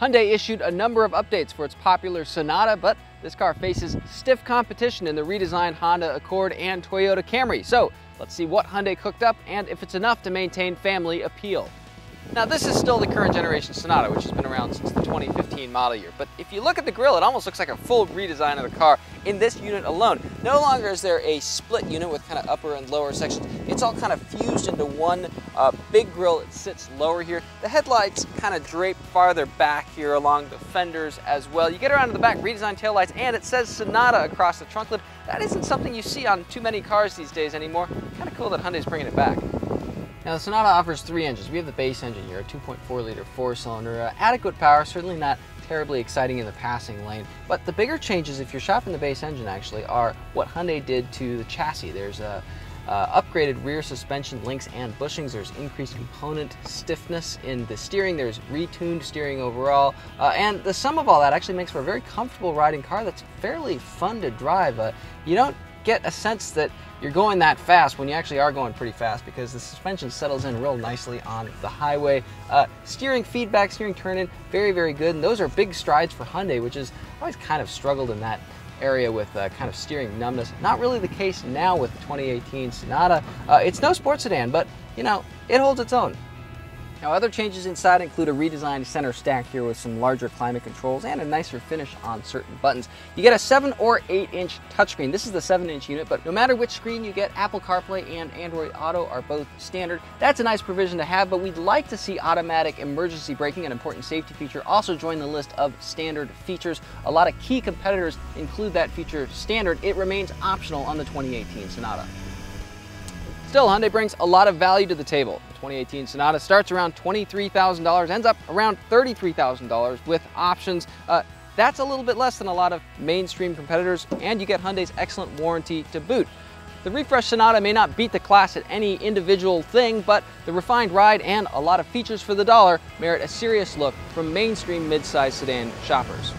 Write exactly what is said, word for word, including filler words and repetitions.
Hyundai issued a number of updates for its popular Sonata, but this car faces stiff competition in the redesigned Honda Accord and Toyota Camry. So let's see what Hyundai cooked up and if it's enough to maintain family appeal. Now, this is still the current generation Sonata, which has been around since the twenty fifteen model year. But if you look at the grille, it almost looks like a full redesign of the car in this unit alone. No longer is there a split unit with kind of upper and lower sections. It's all kind of fused into one uh, big grille. It sits lower here. The headlights kind of drape farther back here along the fenders as well. You get around to the back, redesigned taillights, and it says Sonata across the trunk lid. That isn't something you see on too many cars these days anymore. Kind of cool that Hyundai's bringing it back. Now, the Sonata offers three engines. We have the base engine here, a two point four liter four-cylinder. Uh, adequate power, certainly not terribly exciting in the passing lane. But the bigger changes, if you're shopping the base engine actually, are what Hyundai did to the chassis. There's a uh, upgraded rear suspension links and bushings. There's increased component stiffness in the steering. There's retuned steering overall. Uh, and the sum of all that actually makes for a very comfortable riding car that's fairly fun to drive. Uh, you don't get a sense that you're going that fast when you actually are going pretty fast, because the suspension settles in real nicely on the highway. Uh, steering feedback, steering turn-in, very, very good. And those are big strides for Hyundai, which has always kind of struggled in that area with uh, kind of steering numbness. Not really the case now with the twenty eighteen Sonata. Uh, it's no sports sedan, but, you know, it holds its own. Now, other changes inside include a redesigned center stack here with some larger climate controls and a nicer finish on certain buttons. You get a seven or eight inch touchscreen. This is the seven inch unit, but no matter which screen you get, Apple CarPlay and Android Auto are both standard. That's a nice provision to have, but we'd like to see automatic emergency braking, an important safety feature, also join the list of standard features. A lot of key competitors include that feature standard. It remains optional on the twenty eighteen Sonata. Still, Hyundai brings a lot of value to the table. The twenty eighteen Sonata starts around twenty-three thousand dollars, ends up around thirty-three thousand dollars with options. Uh, that's a little bit less than a lot of mainstream competitors, and you get Hyundai's excellent warranty to boot. The refreshed Sonata may not beat the class at any individual thing, but the refined ride and a lot of features for the dollar merit a serious look from mainstream mid-size sedan shoppers.